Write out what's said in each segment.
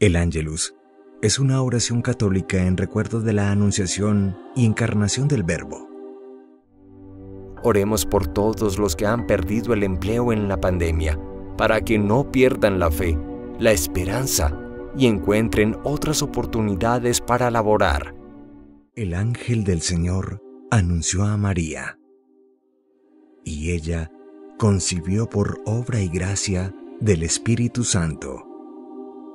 El Ángelus es una oración católica en recuerdo de la Anunciación y Encarnación del Verbo. Oremos por todos los que han perdido el empleo en la pandemia, para que no pierdan la fe, la esperanza y encuentren otras oportunidades para laborar. El ángel del Señor anunció a María, y ella concibió por obra y gracia del Espíritu Santo.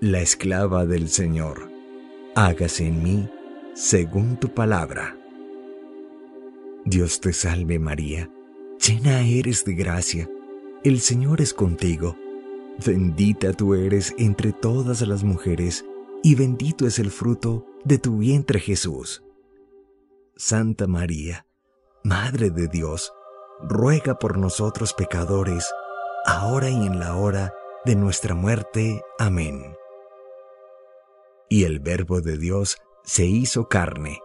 la esclava del Señor, hágase en mí según tu palabra. Dios te salve María, llena eres de gracia, el Señor es contigo. Bendita tú eres entre todas las mujeres, y bendito es el fruto de tu vientre Jesús. Santa María, Madre de Dios, ruega por nosotros pecadores, ahora y en la hora de nuestra muerte. Amén. Y el Verbo de Dios se hizo carne,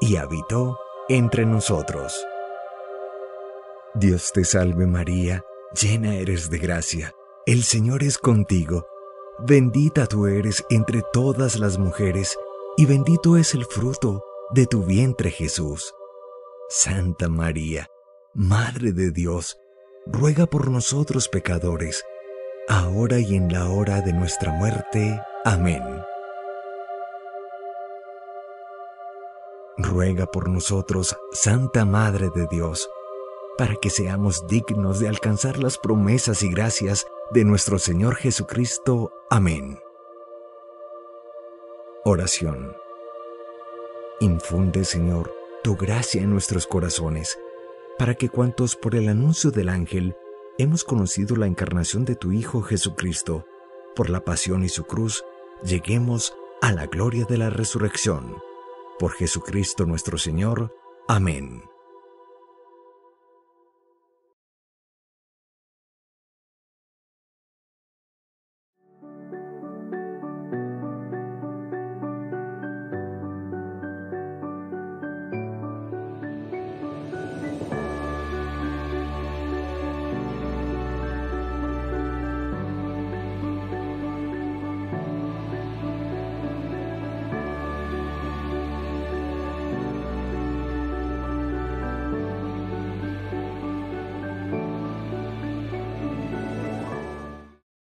y habitó entre nosotros. Dios te salve María, llena eres de gracia, el Señor es contigo. Bendita tú eres entre todas las mujeres, y bendito es el fruto de tu vientre Jesús. Santa María, Madre de Dios, ruega por nosotros pecadores, ahora y en la hora de nuestra muerte. Amén. Ruega por nosotros, Santa Madre de Dios, para que seamos dignos de alcanzar las promesas y gracias de nuestro Señor Jesucristo. Amén. Oración. Infunde, Señor, tu gracia en nuestros corazones, para que cuantos por el anuncio del ángel hemos conocido la encarnación de tu Hijo Jesucristo, por la pasión y su cruz, lleguemos a la gloria de la resurrección. Por Jesucristo nuestro Señor. Amén.